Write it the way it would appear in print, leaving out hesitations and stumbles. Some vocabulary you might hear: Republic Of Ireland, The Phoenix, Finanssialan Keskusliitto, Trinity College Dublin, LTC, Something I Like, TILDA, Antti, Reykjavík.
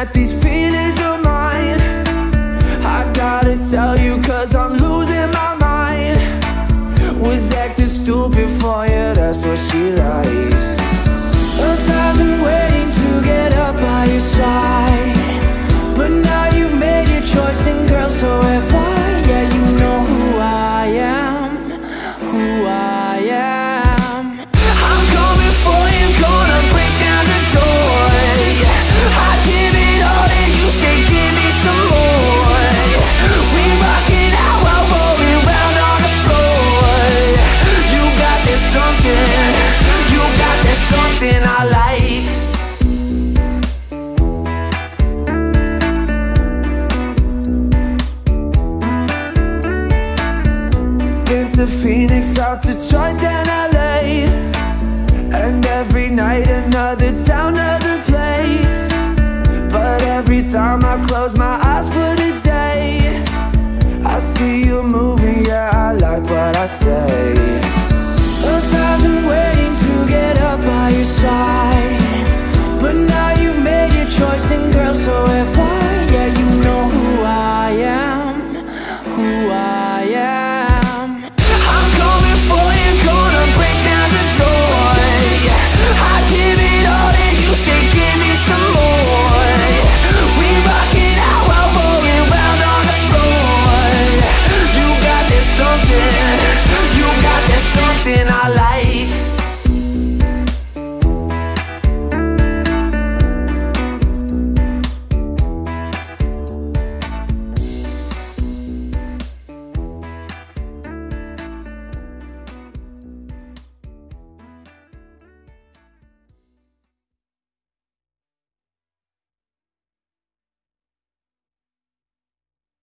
at these feelings of mine. I gotta tell you, cause I'm losing my mind. Was acting stupid for you, that's what she likes. 1,000 waiting to get up by your side, but now you've made your choice, and girl, so have I. Yeah, you know who I am, who I am. I'm coming for you, gonna break down the door. I give it all and you say give me some more. We rockin' out while rolling round on the floor. You got that something, you got that something I like. The Phoenix, out Detroit, and LA, and every night another town, another place. But every time I close my eyes for the day, I see you moving, yeah, I like what I say.